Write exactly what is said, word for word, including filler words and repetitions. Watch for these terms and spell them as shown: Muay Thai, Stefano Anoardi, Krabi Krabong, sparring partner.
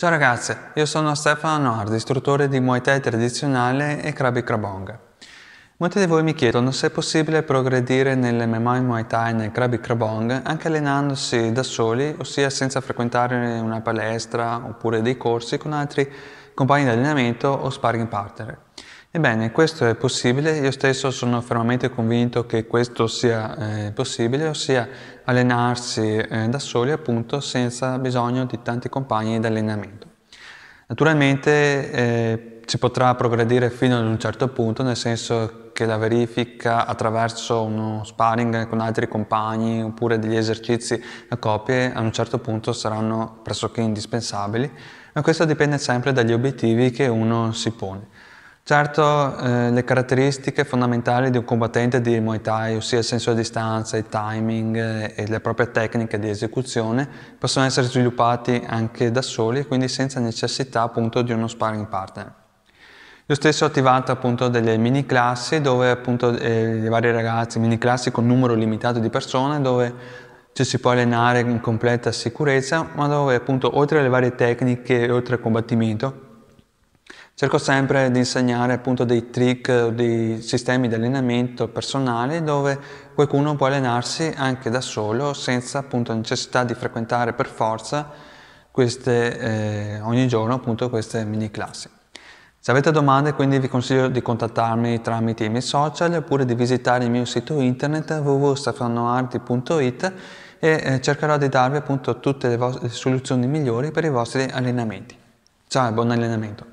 Ciao ragazze, io sono Stefano Anoardi, istruttore di Muay Thai tradizionale e Krabi Krabong. Molti di voi mi chiedono se è possibile progredire nell'emme emme a in Muay Thai e nel Krabi Krabong anche allenandosi da soli, ossia senza frequentare una palestra oppure dei corsi con altri compagni di allenamento o sparring partner. Ebbene, questo è possibile, io stesso sono fermamente convinto che questo sia eh, possibile, ossia allenarsi eh, da soli appunto senza bisogno di tanti compagni di allenamento. Naturalmente eh, si potrà progredire fino ad un certo punto, nel senso che la verifica attraverso uno sparring con altri compagni oppure degli esercizi a coppie a un certo punto saranno pressoché indispensabili, ma questo dipende sempre dagli obiettivi che uno si pone. Certo, eh, le caratteristiche fondamentali di un combattente di Muay Thai, ossia il senso di distanza, il timing eh, e le proprie tecniche di esecuzione, possono essere sviluppati anche da soli, quindi senza necessità appunto di uno sparring partner. Io stesso ho attivato appunto delle mini classi dove appunto eh, i vari ragazzi, mini classi con numero limitato di persone, dove ci si può allenare in completa sicurezza, ma dove appunto oltre alle varie tecniche e oltre al combattimento, cerco sempre di insegnare appunto dei trick, dei sistemi di allenamento personali dove qualcuno può allenarsi anche da solo senza appunto necessità di frequentare per forza queste, eh, ogni giorno appunto queste mini classi. Se avete domande quindi vi consiglio di contattarmi tramite i miei social oppure di visitare il mio sito internet w w w punto stefano anoardi punto it e eh, cercherò di darvi appunto tutte le, le soluzioni migliori per i vostri allenamenti. Ciao e buon allenamento!